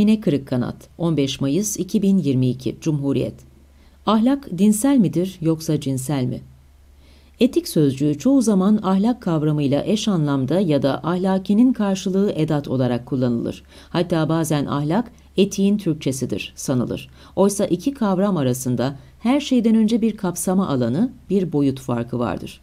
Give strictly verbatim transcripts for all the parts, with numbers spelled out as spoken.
Mine Kırıkkanat, on beş Mayıs iki bin yirmi iki, Cumhuriyet. Ahlak dinsel midir yoksa cinsel mi? Etik sözcüğü çoğu zaman ahlak kavramıyla eş anlamda ya da ahlakinin karşılığı edat olarak kullanılır. Hatta bazen ahlak etiğin Türkçesidir sanılır. Oysa iki kavram arasında her şeyden önce bir kapsama alanı, bir boyut farkı vardır.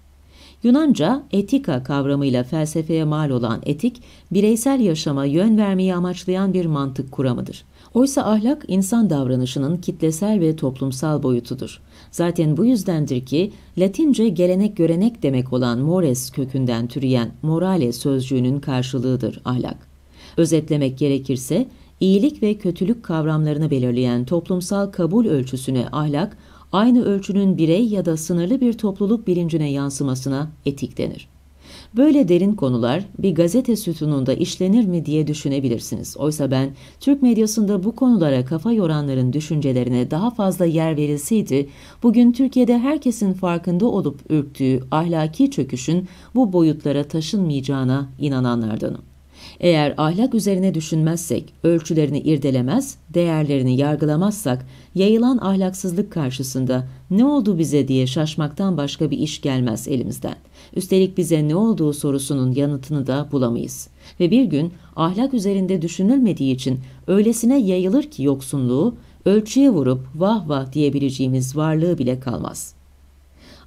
Yunanca etika kavramıyla felsefeye mal olan etik, bireysel yaşama yön vermeyi amaçlayan bir mantık kuramıdır. Oysa ahlak insan davranışının kitlesel ve toplumsal boyutudur. Zaten bu yüzdendir ki Latince gelenek görenek demek olan mores kökünden türeyen morale sözcüğünün karşılığıdır ahlak. Özetlemek gerekirse iyilik ve kötülük kavramlarını belirleyen toplumsal kabul ölçüsüne ahlak, aynı ölçünün birey ya da sınırlı bir topluluk bilincine yansımasına etik denir. Böyle derin konular bir gazete sütununda işlenir mi diye düşünebilirsiniz. Oysa ben Türk medyasında bu konulara kafa yoranların düşüncelerine daha fazla yer verilseydi, bugün Türkiye'de herkesin farkında olup ürktüğü ahlaki çöküşün bu boyutlara taşınmayacağına inananlardanım. Eğer ahlak üzerine düşünmezsek, ölçülerini irdelemez, değerlerini yargılamazsak, yayılan ahlaksızlık karşısında ne oldu bize diye şaşmaktan başka bir iş gelmez elimizden. Üstelik bize ne olduğu sorusunun yanıtını da bulamayız. Ve bir gün ahlak üzerinde düşünülmediği için öylesine yayılır ki yoksunluğu, ölçüye vurup vah vah diyebileceğimiz varlığı bile kalmaz.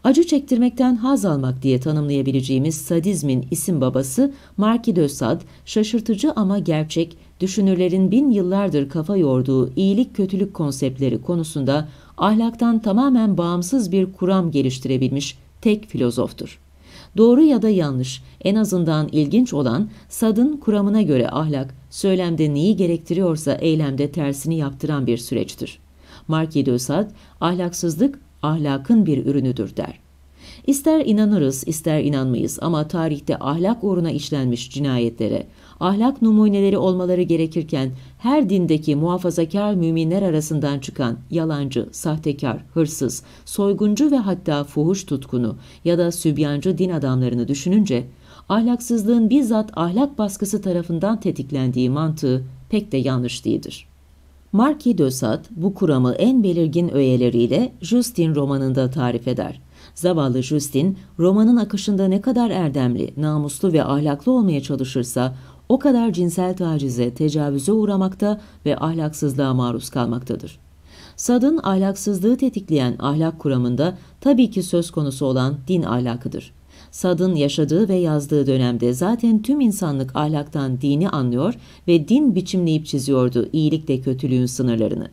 Acı çektirmekten haz almak diye tanımlayabileceğimiz sadizmin isim babası Marquis de Sade, şaşırtıcı ama gerçek, düşünürlerin bin yıllardır kafa yorduğu iyilik-kötülük konseptleri konusunda ahlaktan tamamen bağımsız bir kuram geliştirebilmiş tek filozoftur. Doğru ya da yanlış, en azından ilginç olan Sade'ın kuramına göre ahlak, söylemde neyi gerektiriyorsa eylemde tersini yaptıran bir süreçtir. Marquis de Sade, ahlaksızlık, ahlakın bir ürünüdür der. İster inanırız, ister inanmayız ama tarihte ahlak uğruna işlenmiş cinayetlere, ahlak numuneleri olmaları gerekirken her dindeki muhafazakar müminler arasından çıkan yalancı, sahtekar, hırsız, soyguncu ve hatta fuhuş tutkunu ya da sübyancı din adamlarını düşününce, ahlaksızlığın bizzat ahlak baskısı tarafından tetiklendiği mantığı pek de yanlış değildir. Marquis de Sade bu kuramı en belirgin öğeleriyle Justine romanında tarif eder. Zavallı Justine, romanın akışında ne kadar erdemli, namuslu ve ahlaklı olmaya çalışırsa o kadar cinsel tacize, tecavüze uğramakta ve ahlaksızlığa maruz kalmaktadır. Sade'ın ahlaksızlığı tetikleyen ahlak kuramında tabii ki söz konusu olan din ahlakıdır. Sade'ın yaşadığı ve yazdığı dönemde zaten tüm insanlık ahlaktan dini anlıyor ve din biçimleyip çiziyordu iyilikle kötülüğün sınırlarını.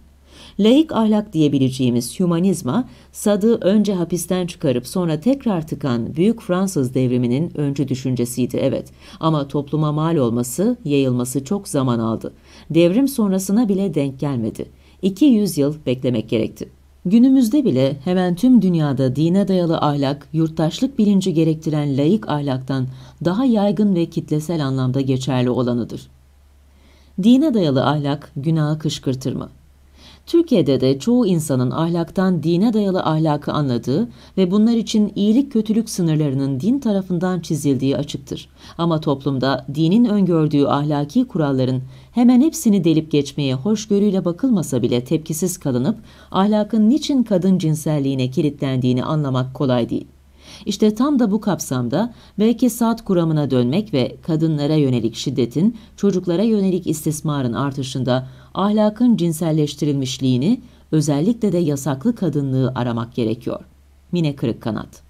Laik ahlak diyebileceğimiz hümanizma, Sade'ı önce hapisten çıkarıp sonra tekrar tıkan Büyük Fransız devriminin öncü düşüncesiydi, evet. Ama topluma mal olması, yayılması çok zaman aldı. Devrim sonrasına bile denk gelmedi. iki yüz yıl beklemek gerekti. Günümüzde bile hemen tüm dünyada dine dayalı ahlak, yurttaşlık bilinci gerektiren laik ahlaktan daha yaygın ve kitlesel anlamda geçerli olanıdır. Dine dayalı ahlak, günaha kışkırtır mı? Türkiye'de de çoğu insanın ahlaktan dine dayalı ahlakı anladığı ve bunlar için iyilik-kötülük sınırlarının din tarafından çizildiği açıktır. Ama toplumda dinin öngördüğü ahlaki kuralların hemen hepsini delip geçmeye hoşgörüyle bakılmasa bile tepkisiz kalınıp ahlakın niçin kadın cinselliğine kilitlendiğini anlamak kolay değil. İşte tam da bu kapsamda belki Sade kuramına dönmek ve kadınlara yönelik şiddetin, çocuklara yönelik istismarın artışında ahlakın cinselleştirilmişliğini, özellikle de yasaklı kadınlığı aramak gerekiyor. Mine Kırıkkanat.